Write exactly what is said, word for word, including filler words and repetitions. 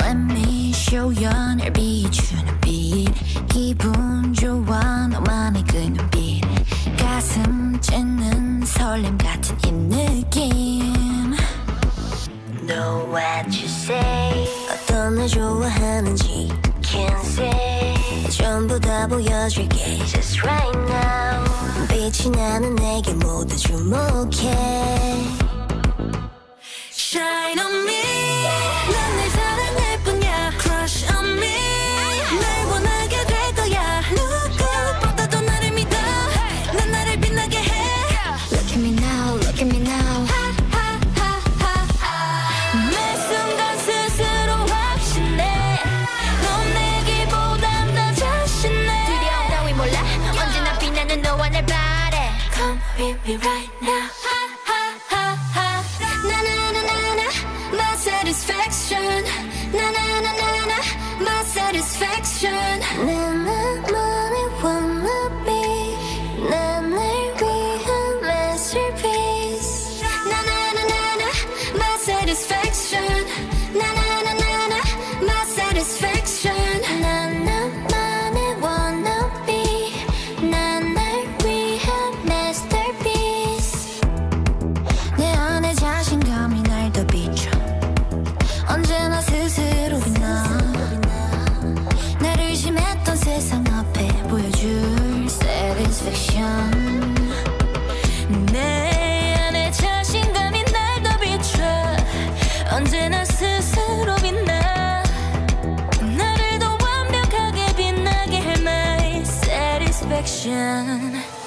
Let me show you your beach on a beat. 기분 좋아 너만의 그 눈빛. 가슴 찢는 설렘 같은 이 느낌. Know what you say. 어떤 날 좋아하는지. Can't say. 전부 다 보여줄게. Just right now. 빛이 나는 내게 모두 주목해. Shine on me. 난 널 사랑할 뿐이야. Crush on me. 날 원하게 될 거야. 누구보다도 나를 믿어. 난 나를 빛나게 해. Look at me now. Look at me now. 매 순간 스스로 확신해. 넌 내기보단 더 자신해. 두려움 따위 몰라. 언제나 빛나는 너와 날 바래. Come with me right now. Satisfaction, na na na na na, my satisfaction. 난 너만을 wanna be, 난 널 위한 masterpiece. Na na na na na, my satisfaction. Na na na na na, my satisfaction. 난 너만을 wanna be, 난 널 위한 masterpiece. 내 안의 자신감이 날 더 비춰. 언제나 스스로 빛나 날 의심했던 세상 앞에 보여줄 satisfaction. 내 안에 자신감이 날 더 비춰. 언제나 스스로 빛나 나를 더 완벽하게 빛나게 해. My satisfaction.